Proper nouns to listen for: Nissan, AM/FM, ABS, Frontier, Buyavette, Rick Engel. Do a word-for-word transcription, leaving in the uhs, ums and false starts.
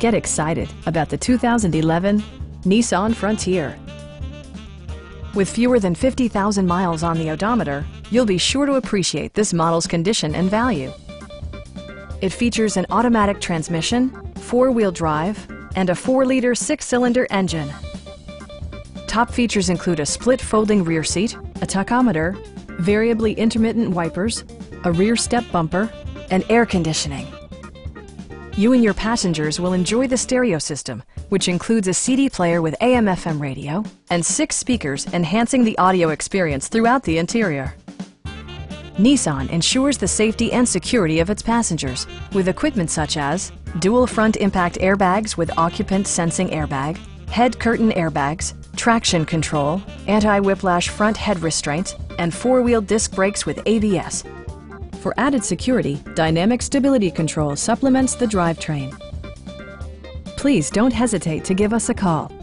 Get excited about the two thousand eleven Nissan Frontier. With fewer than fifty thousand miles on the odometer, you'll be sure to appreciate this model's condition and value. It features an automatic transmission, four-wheel drive, and a four liter six cylinder engine. Top features include a split folding rear seat, a tachometer, variably intermittent wipers, a rear step bumper, and air conditioning. You and your passengers will enjoy the stereo system, which includes a C D player with A M F M radio and six speakers, enhancing the audio experience throughout the interior. Nissan ensures the safety and security of its passengers with equipment such as dual front impact airbags with occupant sensing airbag, head curtain airbags, traction control, anti-whiplash front head restraints, and four-wheel disc brakes with A B S. For added security, dynamic stability control supplements the drivetrain. Please don't hesitate to give us a call.